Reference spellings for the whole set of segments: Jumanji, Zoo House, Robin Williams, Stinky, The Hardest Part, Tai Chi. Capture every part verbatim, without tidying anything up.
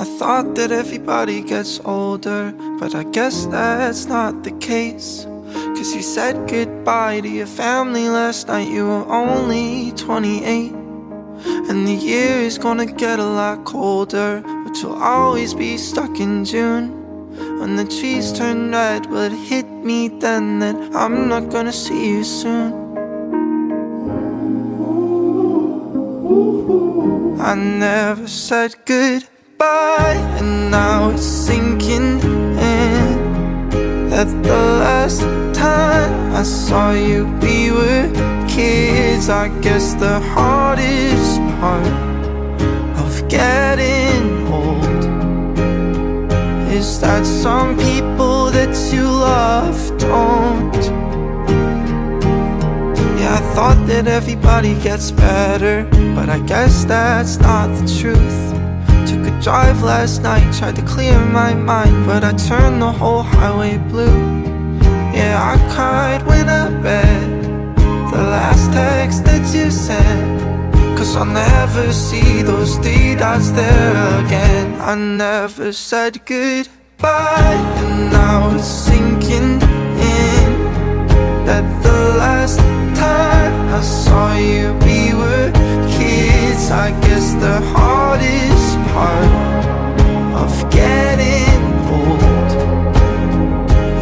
I thought that everybody gets older, but I guess that's not the case. Cause you said goodbye to your family last night, you were only twenty-eight. And the year is gonna get a lot colder, but you'll always be stuck in June. When the trees turn red, will it hit me then that I'm not gonna see you soon? I never said goodbye, and now it's sinking in that the last time I saw you we were kids. I guess the hardest part of getting old is that some people that you love don't. I thought that everybody gets better, but I guess that's not the truth. Took a drive last night, tried to clear my mind, but I turned the whole highway blue. Yeah, I cried when I read the last text that you sent, cause I'll never see those three dots there again. I never said goodbye, and now it's sinking in that the last time I saw you we were kids. I guess the hardest part of getting old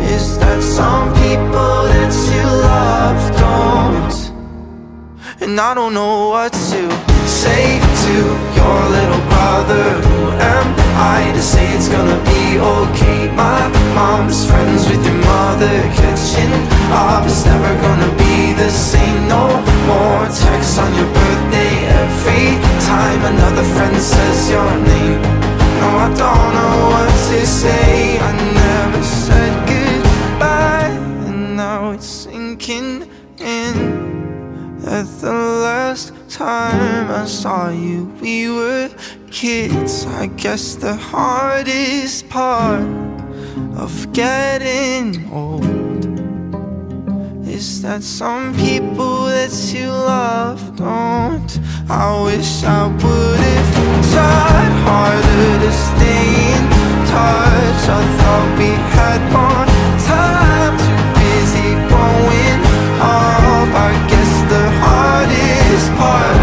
is that some people that you love don't. And I don't know what to say to your little brother. Who am I to say it's gonna be okay? My mom's friends with your mother, catching up is never gonna be the same no more. Texts on your birthday every time another friend says your name. No, I don't know what to say. I never said goodbye, and now it's sinking in that the last time I saw you we were kids. I guess the hardest part of getting old is that some people that you love don't. I wish I would've tried harder to stay in touch. I thought we had more time, too busy growing up. I guess the hardest part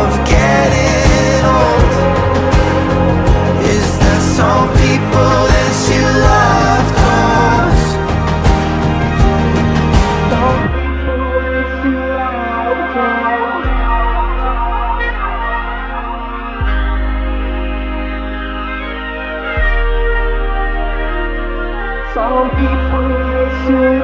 of getting old is that some people that you love don't. Some people listen.